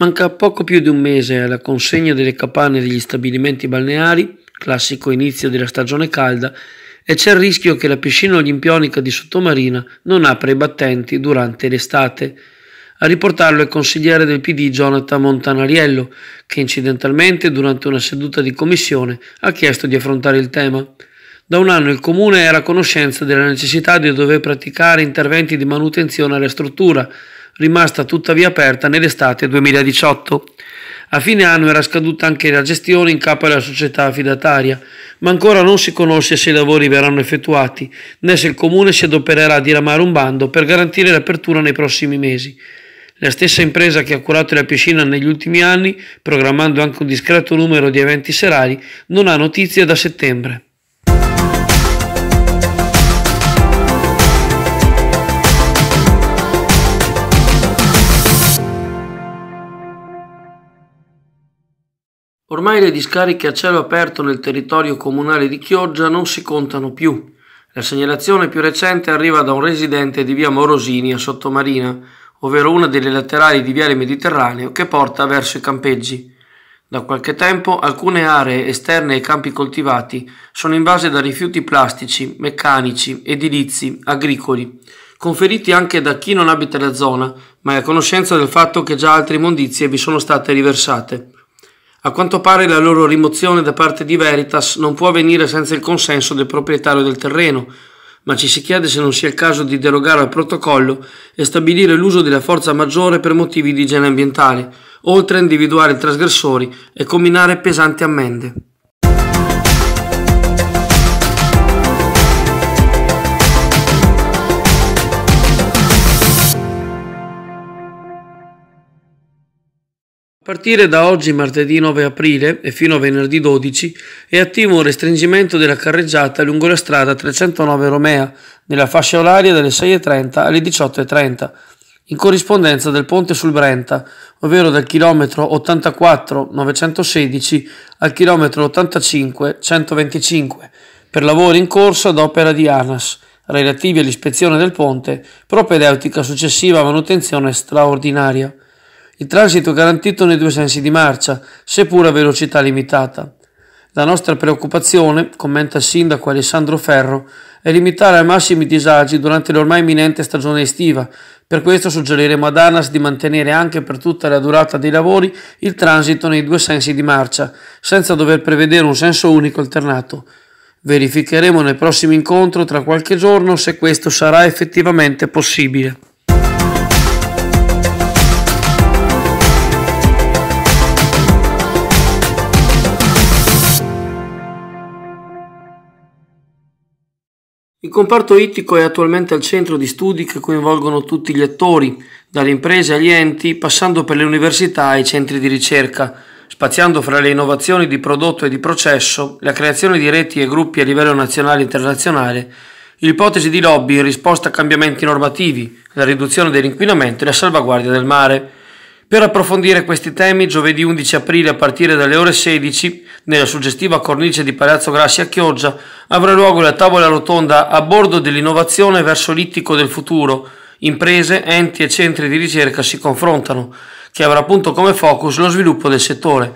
Manca poco più di un mese alla consegna delle capanne degli stabilimenti balneari, classico inizio della stagione calda, e c'è il rischio che la piscina olimpionica di Sottomarina non apra i battenti durante l'estate. A riportarlo è il consigliere del PD Jonathan Montanariello, che incidentalmente durante una seduta di commissione ha chiesto di affrontare il tema. Da un anno il Comune era a conoscenza della necessità di dover praticare interventi di manutenzione alla struttura, rimasta tuttavia aperta nell'estate 2018. A fine anno era scaduta anche la gestione in capo alla società affidataria, ma ancora non si conosce se i lavori verranno effettuati, né se il Comune si adopererà a diramare un bando per garantire l'apertura nei prossimi mesi. La stessa impresa che ha curato la piscina negli ultimi anni, programmando anche un discreto numero di eventi serali, non ha notizie da settembre. Ormai le discariche a cielo aperto nel territorio comunale di Chioggia non si contano più. La segnalazione più recente arriva da un residente di via Morosini a Sottomarina, ovvero una delle laterali di viale Mediterraneo che porta verso i campeggi. Da qualche tempo alcune aree esterne ai campi coltivati sono invase da rifiuti plastici, meccanici, edilizi, agricoli, conferiti anche da chi non abita la zona, ma è a conoscenza del fatto che già altre immondizie vi sono state riversate. A quanto pare la loro rimozione da parte di Veritas non può avvenire senza il consenso del proprietario del terreno, ma ci si chiede se non sia il caso di derogare al protocollo e stabilire l'uso della forza maggiore per motivi di igiene ambientale, oltre a individuare i trasgressori e comminare pesanti ammende. A partire da oggi, martedì 9 aprile, e fino a venerdì 12, è attivo un restringimento della carreggiata lungo la strada 309 Romea, nella fascia oraria dalle 6:30 alle 18:30, in corrispondenza del ponte sul Brenta, ovvero dal chilometro 84 916 al chilometro 85 125, per lavori in corso ad opera di ANAS, relativi all'ispezione del ponte, propedeutica successiva a manutenzione straordinaria. Il transito è garantito nei due sensi di marcia, seppur a velocità limitata. La nostra preoccupazione, commenta il sindaco Alessandro Ferro, è limitare ai massimi disagi durante l'ormai imminente stagione estiva. Per questo suggeriremo ad ANAS di mantenere anche per tutta la durata dei lavori il transito nei due sensi di marcia, senza dover prevedere un senso unico alternato. Verificheremo nel prossimo incontro tra qualche giorno se questo sarà effettivamente possibile. Il comparto ittico è attualmente al centro di studi che coinvolgono tutti gli attori, dalle imprese agli enti, passando per le università ai centri di ricerca, spaziando fra le innovazioni di prodotto e di processo, la creazione di reti e gruppi a livello nazionale e internazionale, l'ipotesi di lobby in risposta a cambiamenti normativi, la riduzione dell'inquinamento e la salvaguardia del mare. Per approfondire questi temi, giovedì 11 aprile a partire dalle ore 16, nella suggestiva cornice di Palazzo Grassi a Chioggia, avrà luogo la tavola rotonda a bordo dell'innovazione verso l'ittico del futuro. Imprese, enti e centri di ricerca si confrontano, che avrà appunto come focus lo sviluppo del settore.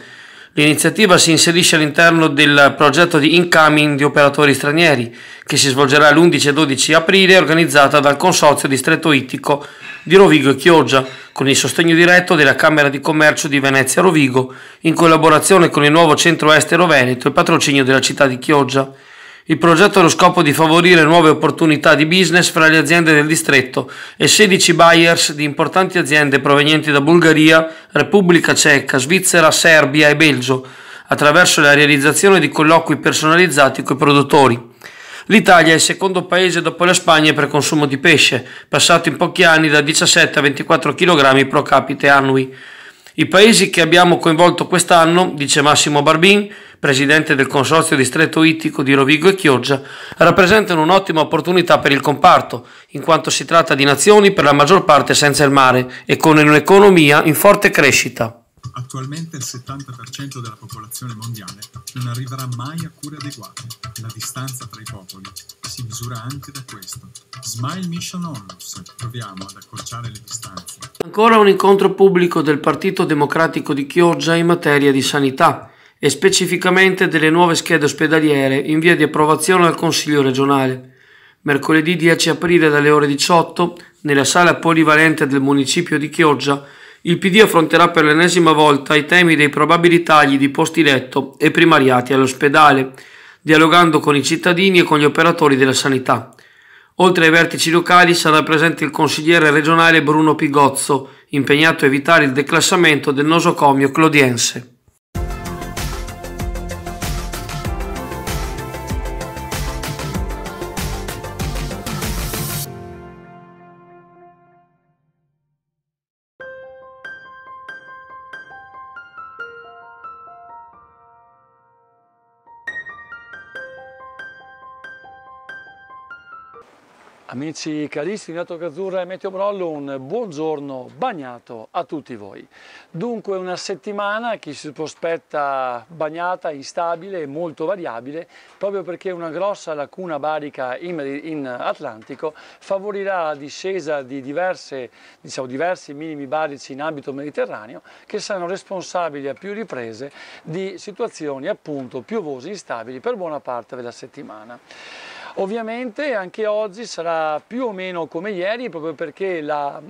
L'iniziativa si inserisce all'interno del progetto di incoming di operatori stranieri, che si svolgerà l'11 e 12 aprile, organizzata dal Consorzio Distretto Ittico di Rovigo Chioggia, con il sostegno diretto della Camera di Commercio di Venezia Rovigo, in collaborazione con il nuovo Centro Estero Veneto e il patrocinio della città di Chioggia. Il progetto ha lo scopo di favorire nuove opportunità di business fra le aziende del distretto e 16 buyers di importanti aziende provenienti da Bulgaria, Repubblica Ceca, Svizzera, Serbia e Belgio, attraverso la realizzazione di colloqui personalizzati coi produttori. L'Italia è il secondo paese dopo la Spagna per consumo di pesce, passato in pochi anni da 17 a 24 kg pro capite annui. I paesi che abbiamo coinvolto quest'anno, dice Massimo Barbin, presidente del Consorzio Distretto Ittico di Rovigo e Chioggia, rappresentano un'ottima opportunità per il comparto, in quanto si tratta di nazioni per la maggior parte senza il mare e con un'economia in forte crescita. Attualmente il 70% della popolazione mondiale non arriverà mai a cure adeguate. la distanza tra i popoli si misura anche da questo. Smile Mission Onlus, proviamo ad accorciare le distanze. Ancora un incontro pubblico del Partito Democratico di Chioggia in materia di sanità e specificamente delle nuove schede ospedaliere in via di approvazione al Consiglio regionale. Mercoledì 10 aprile dalle ore 18, nella sala polivalente del municipio di Chioggia, il PD affronterà per l'ennesima volta i temi dei probabili tagli di posti letto e primariati all'ospedale, dialogando con i cittadini e con gli operatori della sanità. Oltre ai vertici locali sarà presente il consigliere regionale Bruno Pigozzo, impegnato a evitare il declassamento del nosocomio clodiense. Amici carissimi da TG Azzurra e Meteo Brollo, un buongiorno bagnato a tutti voi. Dunque una settimana che si prospetta bagnata, instabile e molto variabile, proprio perché una grossa lacuna barica in Atlantico favorirà la discesa di diversi minimi barici in ambito mediterraneo che saranno responsabili a più riprese di situazioni appunto piovose e instabili per buona parte della settimana. Ovviamente anche oggi sarà più o meno come ieri, proprio perché la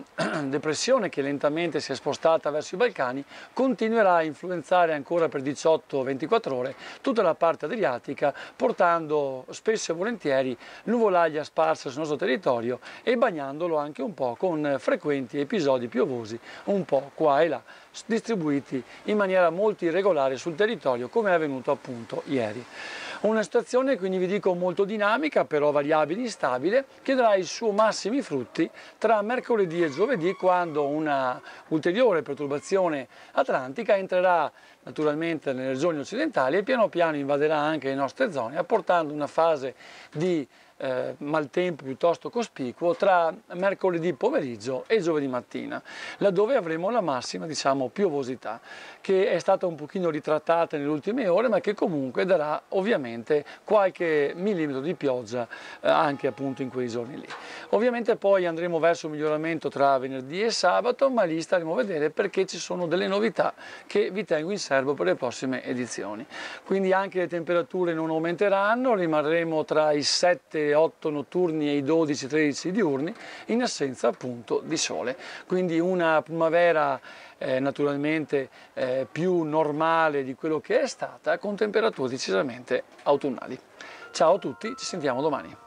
depressione che lentamente si è spostata verso i Balcani continuerà a influenzare ancora per 18-24 ore tutta la parte adriatica, portando spesso e volentieri nuvolaglia sparsa sul nostro territorio e bagnandolo anche un po' con frequenti episodi piovosi un po' qua e là, distribuiti in maniera molto irregolare sul territorio, come è avvenuto appunto ieri. Una situazione, quindi vi dico, molto dinamica, però variabile e instabile, che darà i suoi massimi frutti tra mercoledì e giovedì, quando una ulteriore perturbazione atlantica entrerà naturalmente nelle regioni occidentali e piano piano invaderà anche le nostre zone, apportando una fase di maltempo piuttosto cospicuo tra mercoledì pomeriggio e giovedì mattina, laddove avremo la massima, diciamo, piovosità, che è stata un pochino ritrattata nelle ultime ore, ma che comunque darà ovviamente qualche millimetro di pioggia anche appunto in quei giorni lì. Ovviamente poi andremo verso un miglioramento tra venerdì e sabato, ma lì staremo a vedere, perché ci sono delle novità che vi tengo in serbo per le prossime edizioni. Quindi anche le temperature non aumenteranno, rimarremo tra i 7-8 notturni e i 12-13 diurni, in assenza appunto di sole. Quindi una primavera naturalmente più normale di quello che è stata, con temperature decisamente autunnali. Ciao a tutti, ci sentiamo domani.